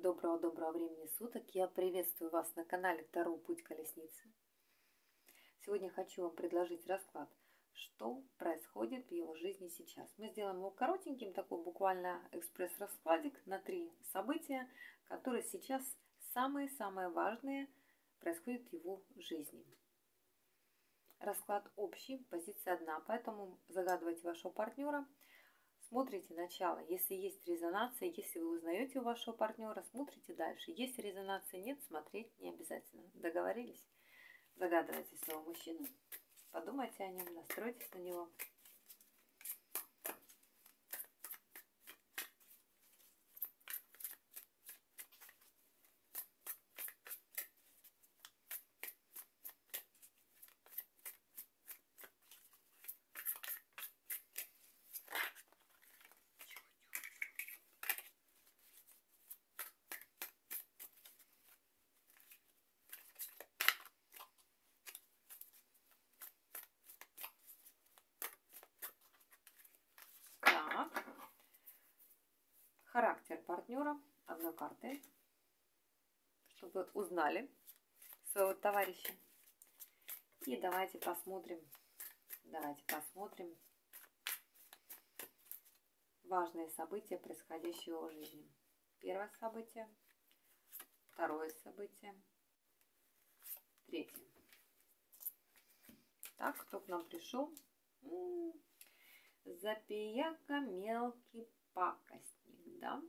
Доброго-доброго времени суток! Я приветствую вас на канале Таро Путь Колесницы. Сегодня хочу вам предложить расклад, что происходит в его жизни сейчас. Мы сделаем его коротеньким, такой буквально экспресс-раскладик на 3 события, которые сейчас самые-самые важные происходят в его жизни. Расклад общий, позиция одна, поэтому загадывайте вашего партнера. Смотрите начало, если есть резонация, если вы узнаете у вашего партнера, смотрите дальше. Если резонации нет, смотреть не обязательно. Договорились? Загадывайте своего мужчину, подумайте о нем, настройтесь на него. Характер партнера одной карты, чтобы узнали своего товарища. И давайте посмотрим важные события, происходящие в его жизни. Первое событие, второе событие, третье. Так, кто к нам пришел? Запияка, мелкий пакость. Да.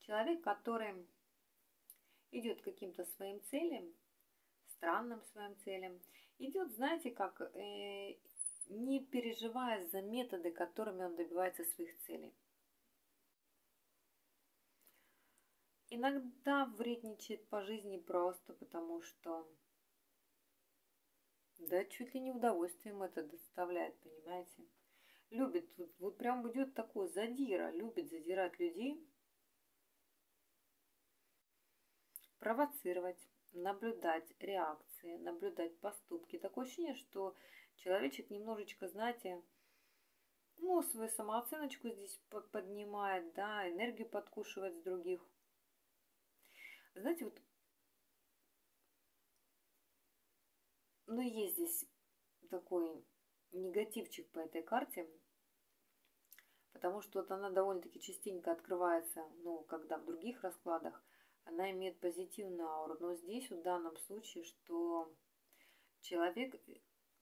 Человек, который идет к каким-то своим целям, странным своим целям, идет, знаете, как не переживая за методы, которыми он добивается своих целей. Иногда вредничает по жизни просто потому, что да чуть ли не удовольствием это доставляет, понимаете? Любит, вот прям идет такой задира, любит задирать людей, провоцировать, наблюдать реакции, наблюдать поступки. Такое ощущение, что человечек немножечко, знаете, ну, свою самооценочку здесь поднимает, да, энергию подкушивает с других. Знаете, вот, ну, есть здесь такой негативчик по этой карте, потому что вот она довольно-таки частенько открывается, ну, когда в других раскладах она имеет позитивную ауру, но здесь в данном случае, что человек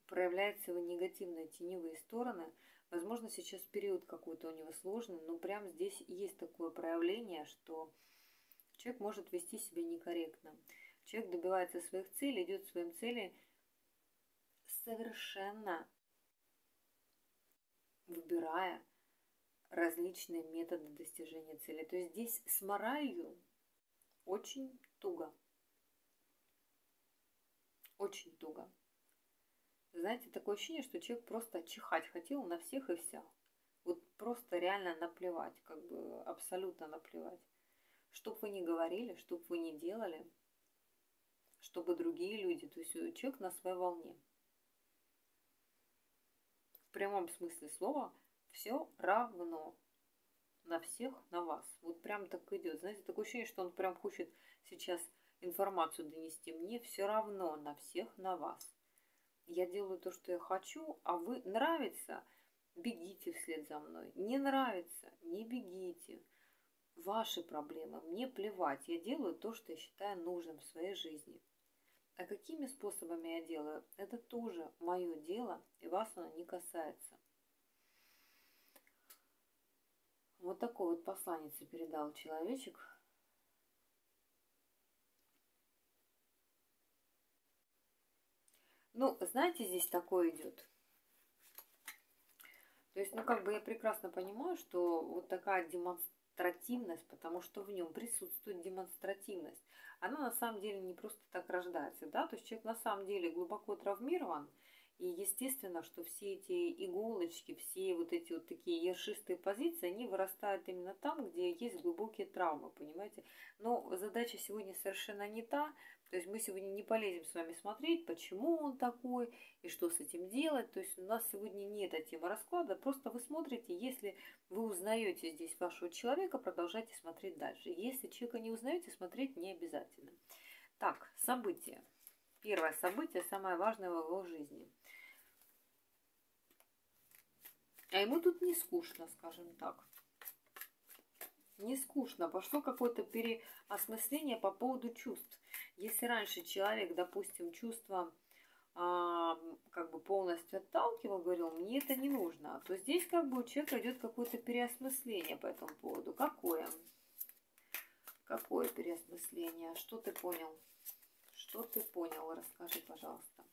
проявляет свои негативные теневые стороны, возможно, сейчас период какой-то у него сложный, но прям здесь есть такое проявление, что человек может вести себя некорректно, человек добивается своих целей, идет к своим целям совершенно выбирая различные методы достижения цели. То есть здесь с моралью очень туго. Очень туго. Знаете, такое ощущение, что человек просто чихать хотел на всех и вся. Вот просто реально наплевать, как бы абсолютно наплевать. Что бы вы ни говорили, что бы вы ни делали, чтобы другие люди, то есть человек на своей волне. В прямом смысле слова все равно на всех, на вас. Вот прям так идет. Знаете, такое ощущение, что он прям хочет сейчас информацию донести. Мне все равно на всех, на вас. Я делаю то, что я хочу, а вы нравится, бегите вслед за мной. Не нравится, не бегите. Ваши проблемы, мне плевать. Я делаю то, что я считаю нужным в своей жизни. А какими способами я делаю, это тоже мое дело, и вас оно не касается. Вот такой вот посланнице передал человечек. Ну, знаете, здесь такое идет. То есть, ну, как бы я прекрасно понимаю, что вот такая демонстративность, потому что в нем присутствует демонстративность, она на самом деле не просто так рождается, да, то есть человек на самом деле глубоко травмирован, И естественно, что все эти иголочки, все вот эти вот такие ершистые позиции, они вырастают именно там, где есть глубокие травмы, понимаете. Но задача сегодня совершенно не та. То есть мы сегодня не полезем с вами смотреть, почему он такой и что с этим делать. То есть у нас сегодня не эта тема расклада. Просто вы смотрите, если вы узнаете здесь вашего человека, продолжайте смотреть дальше. Если человека не узнаете, смотреть не обязательно. Так, события. Первое событие, самое важное в его жизни. А ему тут не скучно, скажем так. Не скучно. Пошло какое-то переосмысление по поводу чувств. Если раньше человек, допустим, чувства как бы полностью отталкивал, говорил, мне это не нужно, то здесь как бы у человека идет какое-то переосмысление по этому поводу. Какое? Какое переосмысление? Что ты понял? Что ты понял? Расскажи, пожалуйста.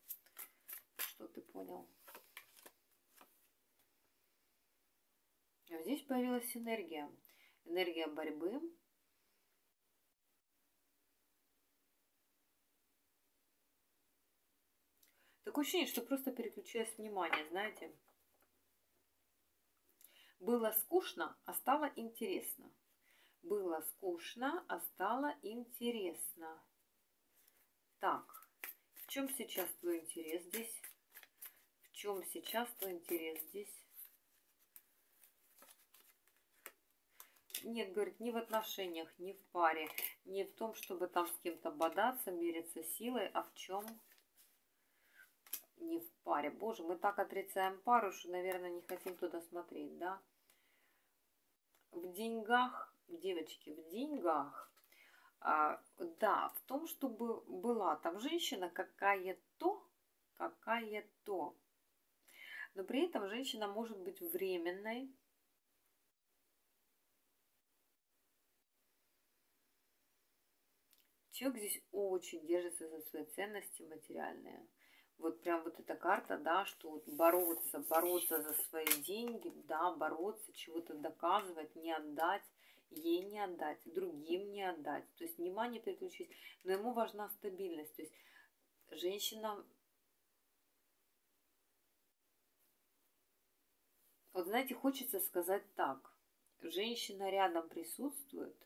Что ты понял? Здесь появилась энергия. Энергия борьбы. Такое ощущение, что просто переключаюсь внимание, знаете. Было скучно, а стало интересно. Было скучно, а стало интересно. Так, в чем сейчас твой интерес здесь? В чем сейчас твой интерес здесь? Нет, говорит, ни в отношениях, ни в паре, ни в том, чтобы там с кем-то бодаться, мериться силой, а в чем? Не в паре. Боже, мы так отрицаем пару, что, наверное, не хотим туда смотреть, да? В деньгах, девочки, в деньгах. Да, в том, чтобы была там женщина какая-то, но при этом женщина может быть временной. Человек здесь очень держится за свои ценности материальные. Вот прям вот эта карта, да, что вот бороться за свои деньги, да, бороться, чего-то доказывать, не отдать. Ей не отдать, другим не отдать. То есть внимание переключить. Но ему важна стабильность. То есть женщина... Вот знаете, хочется сказать так. Женщина рядом присутствует,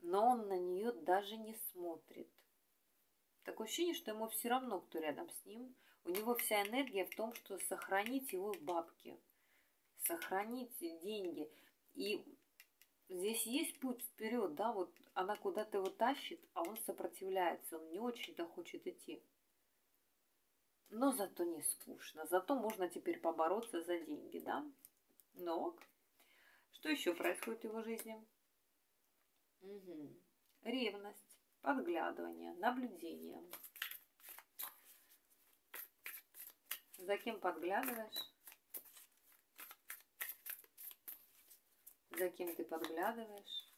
но он на нее даже не смотрит. Такое ощущение, что ему все равно, кто рядом с ним. У него вся энергия в том, что сохранить его бабки. Сохранить деньги. И здесь есть путь вперед, да, вот она куда-то его тащит, а он сопротивляется, он не очень-то хочет идти. Но зато не скучно, зато можно теперь побороться за деньги, да. Но что еще происходит в его жизни? Угу. Ревность, подглядывание, наблюдение. За кем подглядываешь? За кем ты подглядываешь?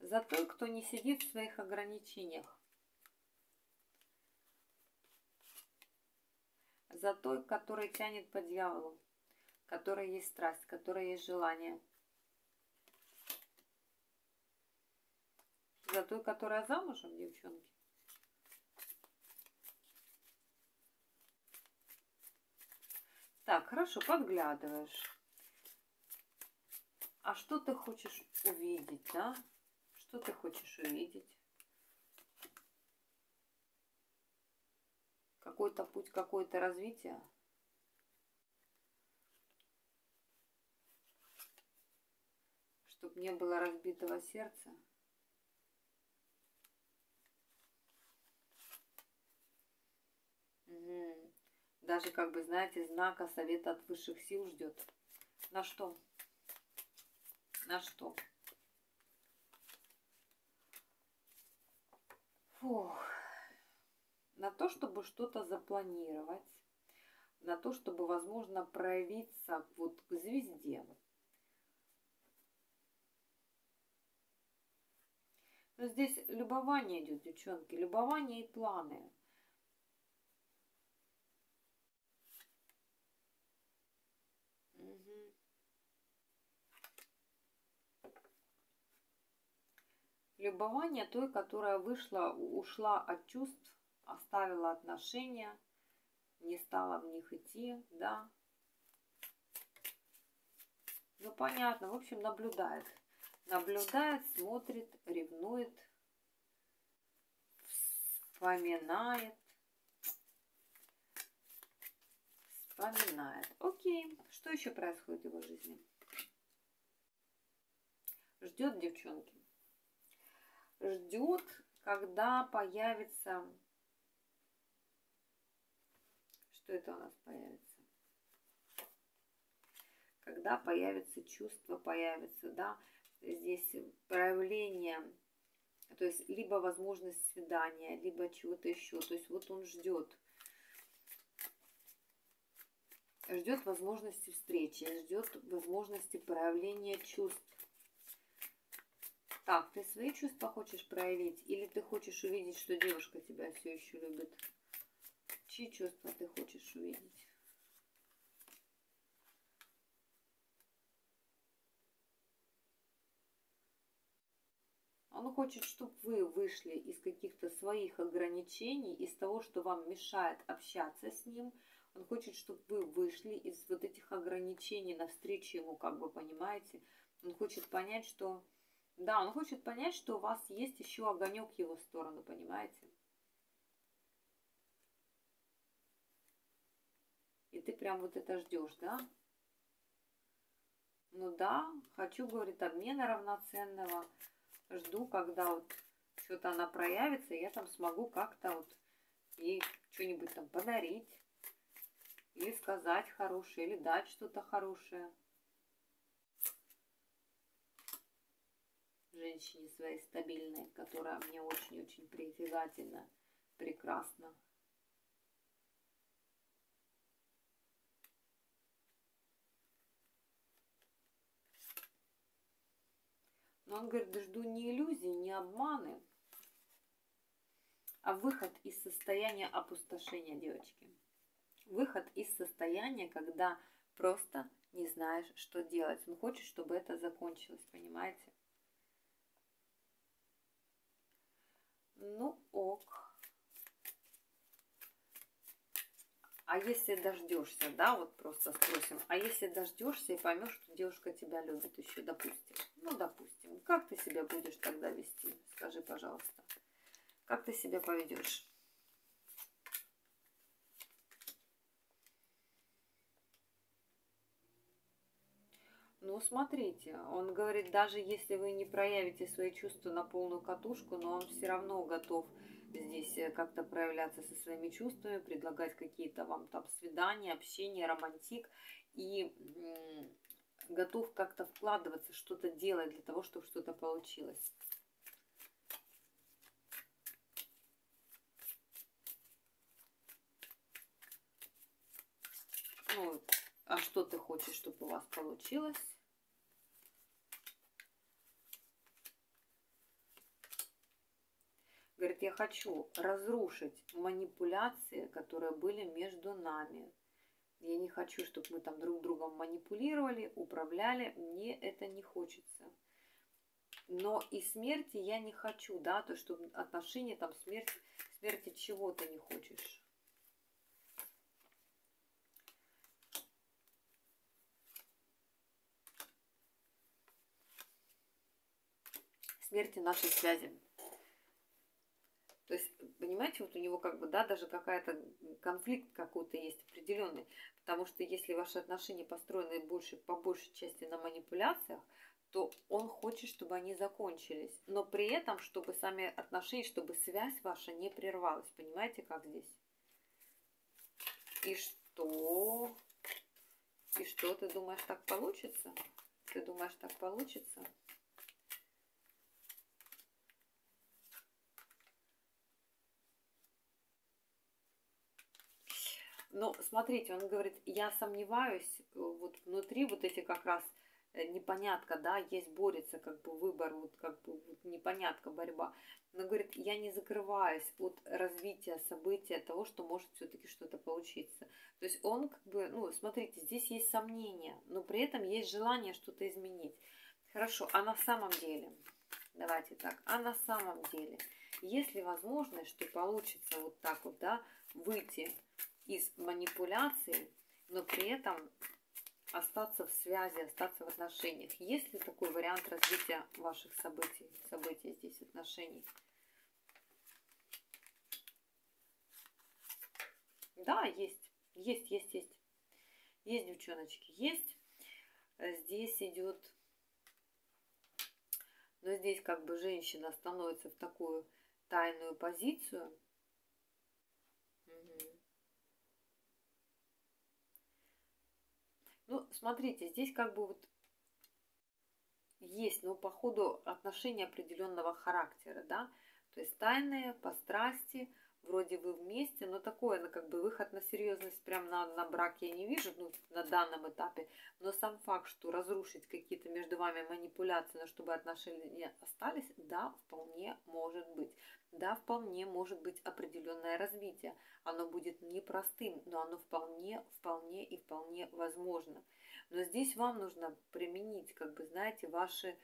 За той, кто не сидит в своих ограничениях. За той, которая тянет по дьяволу, которая есть страсть, которая есть желание. За той, которая замужем, девчонки. Так, хорошо, подглядываешь. А что ты хочешь увидеть, да? Что ты хочешь увидеть? Какой-то путь, какое-то развитие? Чтобы не было разбитого сердца? Угу. Даже, как бы, знаете, знака, совета от высших сил ждет. На что? На что? Фух. На то, чтобы что-то запланировать. На то, чтобы, возможно, проявиться вот к звезде. Но здесь любование идет, девчонки. Любование и планы. любование той, которая вышла, ушла от чувств, оставила отношения, не стала в них идти, да. Ну, понятно, в общем, наблюдает. Наблюдает, смотрит, ревнует, вспоминает. Вспоминает. Окей. Что еще происходит в его жизни? Ждет, девчонки. Ждет, когда появится... Что это у нас появится? Когда появится чувство, появится, да? Здесь проявление, то есть либо возможность свидания, либо чего-то еще. То есть вот он ждет. Ждет возможности встречи, ждет возможности проявления чувств. Так, ты свои чувства хочешь проявить? Или ты хочешь увидеть, что девушка тебя все еще любит? Чьи чувства ты хочешь увидеть? Он хочет, чтобы вы вышли из каких-то своих ограничений, из того, что вам мешает общаться с ним. Он хочет, чтобы вы вышли из вот этих ограничений навстречу ему, как вы понимаете. Он хочет понять, что... Да, он хочет понять, что у вас есть еще огонек в его сторону, понимаете? И ты прям вот это ждешь, да? Ну да, хочу, говорит, обмена равноценного. Жду, когда вот что-то она проявится, и я там смогу как-то вот ей что-нибудь там подарить. Или сказать хорошее, или дать что-то хорошее. Женщине своей стабильной, которая мне очень-очень притягательна, прекрасна. Но он говорит, жду не иллюзий, не обманы, а выход из состояния опустошения, девочки. Выход из состояния, когда просто не знаешь, что делать. Он хочет, чтобы это закончилось, понимаете? Ну ок. А если дождешься, да, вот просто спросим, а если дождешься и поймешь, что девушка тебя любит еще, допустим, ну допустим, как ты себя будешь тогда вести? Скажи, пожалуйста, как ты себя поведешь? Ну, смотрите, он говорит, даже если вы не проявите свои чувства на полную катушку, но он все равно готов здесь как-то проявляться со своими чувствами, предлагать какие-то вам там свидания, общение, романтик, и готов как-то вкладываться, что-то делать для того, чтобы что-то получилось. Ну, а что ты хочешь, чтобы у вас получилось? Говорит, я хочу разрушить манипуляции, которые были между нами. Я не хочу, чтобы мы там друг другом манипулировали, управляли. Мне это не хочется. Но и смерти я не хочу, да, то, чтобы отношения там смерти чего-то не хочешь. Смерти нашей связи. То есть, понимаете, вот у него как бы, да, даже какая-то конфликт какой-то есть определенный, потому что если ваши отношения построены больше, по большей части на манипуляциях, то он хочет, чтобы они закончились, но при этом, чтобы сами отношения, чтобы связь ваша не прервалась, понимаете, как здесь? И что, ты думаешь, так получится? Ты думаешь, так получится? Но смотрите, он говорит, я сомневаюсь, вот внутри вот эти как раз непонятка, да, есть борется как бы выбор, вот как бы вот непонятка, борьба. Но говорит, я не закрываюсь от развития события, того, что может все-таки что-то получиться. То есть он как бы, ну, смотрите, здесь есть сомнения, но при этом есть желание что-то изменить. Хорошо, а на самом деле, Давайте так. А на самом деле, есть ли возможность, что получится вот так вот, да, выйти из манипуляции, но при этом остаться в связи, остаться в отношениях? Есть ли такой вариант развития ваших событий здесь, отношений? Да, есть. Есть, девчоночки, есть. Здесь идет, но здесь как бы женщина становится в такую тайную позицию. Угу. Ну, смотрите, здесь как бы вот есть, но по ходу отношения определенного характера, да, то есть тайные, по страсти, вроде вы вместе, но такое, ну, как бы выход на серьезность прям на брак я не вижу, ну, на данном этапе, но сам факт, что разрушить какие-то между вами манипуляции, но чтобы отношения остались, да, вполне может быть. Да, вполне может быть определенное развитие. Оно будет непростым, но оно вполне возможно. Но здесь вам нужно применить, как бы, знаете, ваши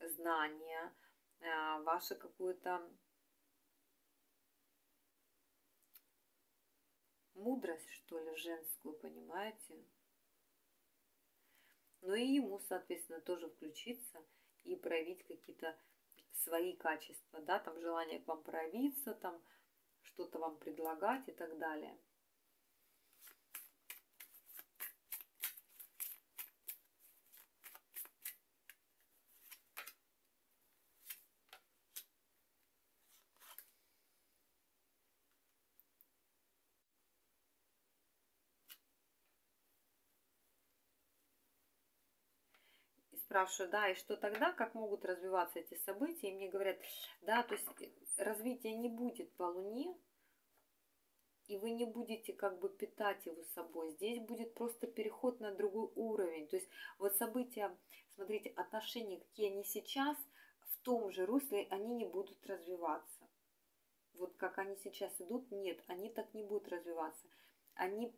знания, ваше какое-то... мудрость, что ли, женскую, понимаете? Но и ему, соответственно, тоже включиться и проявить какие-то свои качества, да, там желание к вам проявиться, там что-то вам предлагать и так далее. Спрашиваю, да, и что тогда, как могут развиваться эти события, и мне говорят, да, то есть развития не будет по Луне, и вы не будете как бы питать его собой, здесь будет просто переход на другой уровень, то есть вот события, смотрите, отношения, какие они сейчас, в том же русле они не будут развиваться, вот как они сейчас идут, нет, они так не будут развиваться, они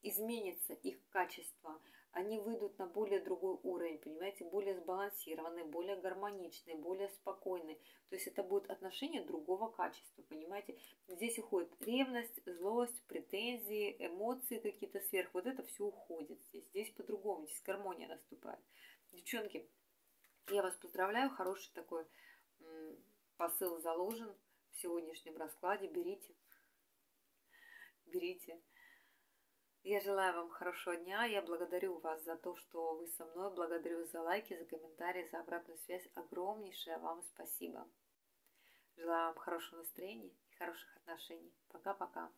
изменятся, их качество, они выйдут на более другой уровень, понимаете, более сбалансированный, более гармоничный, более спокойный. То есть это будут отношения другого качества, понимаете. Здесь уходит ревность, злость, претензии, эмоции какие-то сверх. Вот это все уходит здесь. Здесь по-другому, здесь гармония наступает. Девчонки, я вас поздравляю, хороший такой посыл заложен в сегодняшнем раскладе. Берите, берите. Я желаю вам хорошего дня, я благодарю вас за то, что вы со мной, благодарю за лайки, за комментарии, за обратную связь, огромнейшее вам спасибо. Желаю вам хорошего настроения и хороших отношений. Пока-пока.